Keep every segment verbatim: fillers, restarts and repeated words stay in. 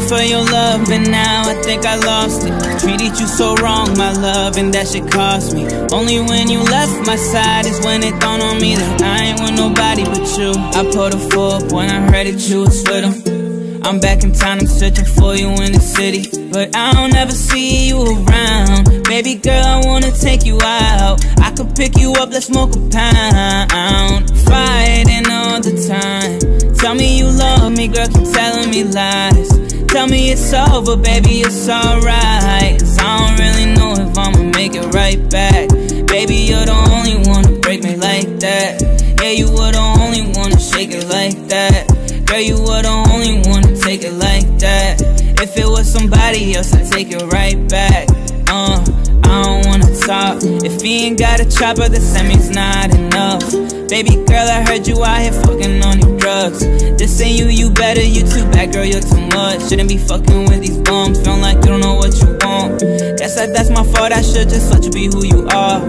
searching for your love, and now I think I lost it. Treated you so wrong, my love, and that shit cost me. Only when you left my side is when it dawned on me that I ain't with nobody but you. I pulled a full when I heard that you was with him. I'm back in town, I'm searching for you in the city, but I don't ever see you around. Baby girl, I wanna take you out. I could pick you up, let's smoke a pound. Fighting all the time. Tell me you love me, girl, keep telling me lies. Tell me it's over, baby, it's alright. Cause I don't really know if I'ma make it right back. Baby, you're the only one to break me like that. Yeah, you were the only one to shake it like that. Girl, you were the only one to take it like that. If it was somebody else, I'd take it right back. Uh, I don't wanna talk. If he ain't got a chopper, then that means not enough. Baby girl, I heard you out here fucking on your drugs. This ain't you, you better, you too bad, girl, you're too much. Shouldn't be fucking with these bums, feeling like you don't know what you want. Guess I, that's my fault, I should just let you be who you are.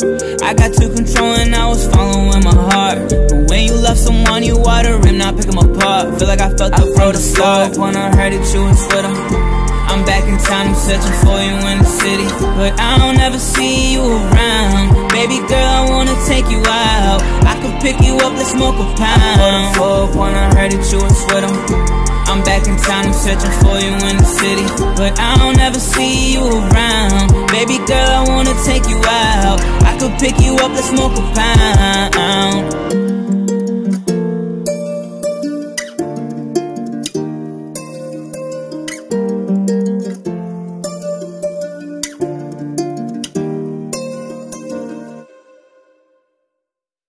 I got too controlling, I was following my heart. But when you love someone, you water him, not pick him apart. Feel like I felt the road to start when I heard that you was with him. I'm back in town, I'm searching for you in the city, but I don't ever see you around. Baby girl, I wanna take you out. I could pick you up, let's smoke a pound. Pulled up when I heard that you was with him. I'm back in town, I'm searching for you in the city, but I don't ever see you around. Baby girl, I wanna take you out. I could pick you up, let's smoke a pound.